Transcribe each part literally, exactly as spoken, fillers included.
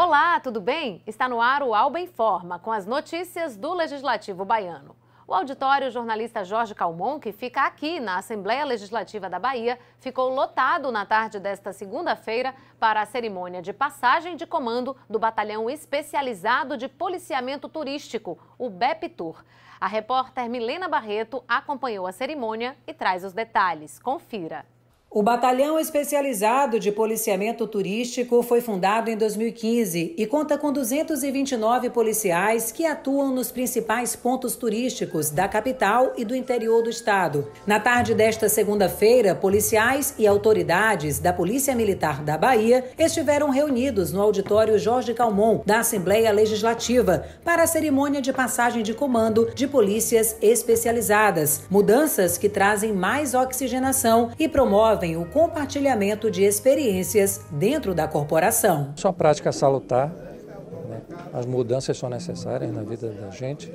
Olá, tudo bem? Está no ar o Alba Informa, com as notícias do Legislativo Baiano. O auditório jornalista Jorge Calmon, que fica aqui na Assembleia Legislativa da Bahia, ficou lotado na tarde desta segunda-feira para a cerimônia de passagem de comando do Batalhão Especializado de Policiamento Turístico, o BEPTUR. A repórter Milena Barreto acompanhou a cerimônia e traz os detalhes. Confira. O Batalhão Especializado de Policiamento Turístico foi fundado em dois mil e quinze e conta com duzentos e vinte e nove policiais que atuam nos principais pontos turísticos da capital e do interior do estado. Na tarde desta segunda-feira, policiais e autoridades da Polícia Militar da Bahia estiveram reunidos no auditório Jorge Calmon, da Assembleia Legislativa, para a cerimônia de passagem de comando de polícias especializadas, mudanças que trazem mais oxigenação e promovem o compartilhamento de experiências dentro da corporação. Isso é uma prática salutar, né? As mudanças são necessárias na vida da gente,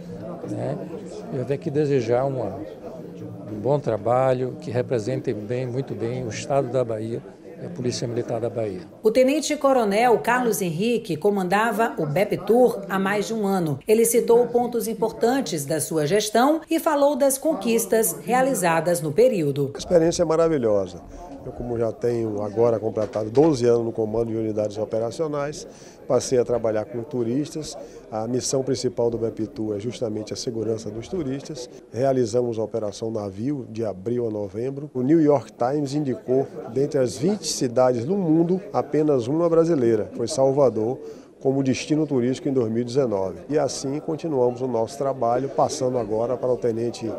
né? Eu tenho que desejar uma, um bom trabalho que represente bem, muito bem o estado da Bahia. A Polícia Militar da Bahia. O tenente-coronel Carlos Henrique comandava o BEPTUR há mais de um ano. Ele citou pontos importantes da sua gestão e falou das conquistas realizadas no período. A experiência é maravilhosa. Eu, como já tenho agora completado doze anos no comando de unidades operacionais, passei a trabalhar com turistas. A missão principal do BEPTUR é justamente a segurança dos turistas. Realizamos a Operação Navio de abril a novembro. O New York Times indicou, dentre as vinte cidades do mundo, apenas uma brasileira, foi Salvador, como destino turístico em dois mil e dezenove. E assim continuamos o nosso trabalho, passando agora para o tenente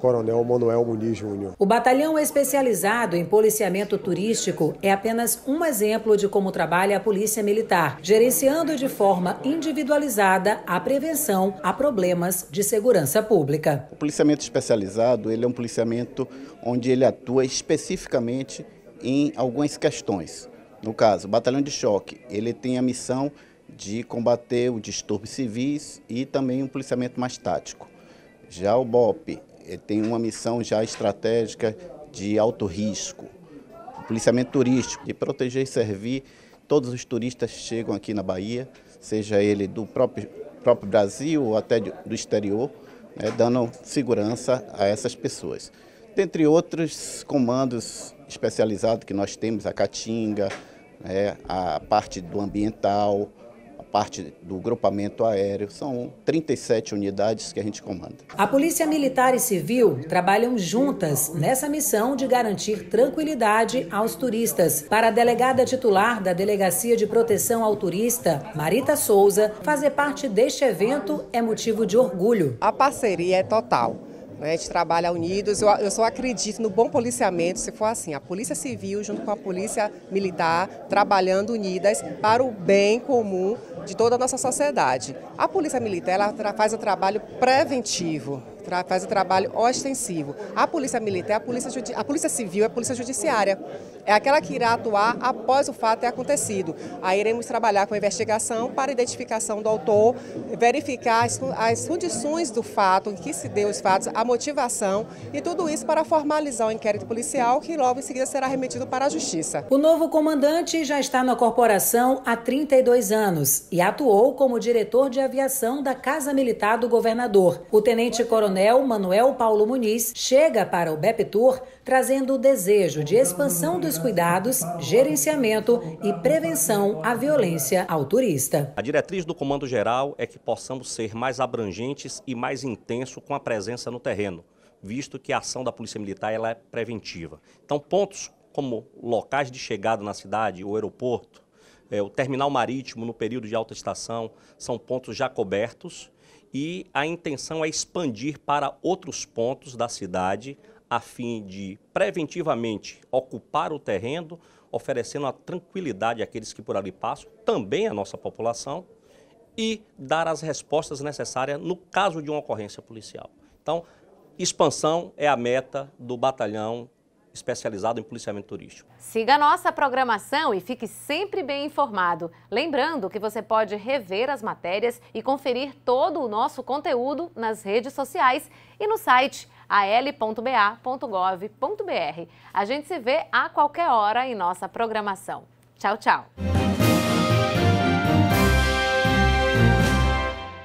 Coronel Manuel Muniz Júnior. O Batalhão Especializado em Policiamento Turístico é apenas um exemplo de como trabalha a Polícia Militar, gerenciando de forma individualizada a prevenção a problemas de segurança pública. O policiamento especializado, ele é um policiamento onde ele atua especificamente em algumas questões. No caso, o Batalhão de Choque, ele tem a missão de combater os distúrbios civis e também um policiamento mais tático. Já o BOPE, tem uma missão já estratégica de alto risco, policiamento turístico, de proteger e servir todos os turistas que chegam aqui na Bahia, seja ele do próprio, próprio Brasil ou até do exterior, né, dando segurança a essas pessoas. Dentre outros comandos especializados que nós temos, a Caatinga, né, a parte do ambiental, parte do grupamento aéreo, são trinta e sete unidades que a gente comanda. A Polícia Militar e Civil trabalham juntas nessa missão de garantir tranquilidade aos turistas. Para a delegada titular da Delegacia de Proteção ao Turista, Marita Souza, fazer parte deste evento é motivo de orgulho. A parceria é total. A gente trabalha unidos, eu só acredito no bom policiamento se for assim, a Polícia Civil junto com a Polícia Militar, trabalhando unidas para o bem comum de toda a nossa sociedade. A Polícia Militar ela faz o trabalho preventivo, faz o trabalho ostensivo. A Polícia Militar, a Polícia, a Polícia Civil é a Polícia Judiciária. É aquela que irá atuar após o fato ter acontecido. Aí iremos trabalhar com a investigação para a identificação do autor, verificar as, as condições do fato, em que se deu os fatos, a motivação e tudo isso para formalizar o inquérito policial que logo em seguida será remetido para a Justiça. O novo comandante já está na corporação há trinta e dois anos e atuou como diretor de aviação da Casa Militar do Governador. O tenente-coronel Manuel Paulo Muniz chega para o BEPTUR trazendo o desejo de expansão dos cuidados, gerenciamento e prevenção à violência ao turista. A diretriz do Comando Geral é que possamos ser mais abrangentes e mais intenso com a presença no terreno, visto que a ação da Polícia Militar ela é preventiva. Então, pontos como locais de chegada na cidade, o aeroporto, é, o terminal marítimo no período de alta estação, são pontos já cobertos. E a intenção é expandir para outros pontos da cidade a fim de, preventivamente, ocupar o terreno, oferecendo a tranquilidade àqueles que por ali passam, também à nossa população, e dar as respostas necessárias no caso de uma ocorrência policial. Então, expansão é a meta do Batalhão Especializado em Policiamento Turístico. Siga a nossa programação e fique sempre bem informado. Lembrando que você pode rever as matérias e conferir todo o nosso conteúdo nas redes sociais e no site a l ponto b a ponto gov ponto br. A gente se vê a qualquer hora em nossa programação. Tchau, tchau!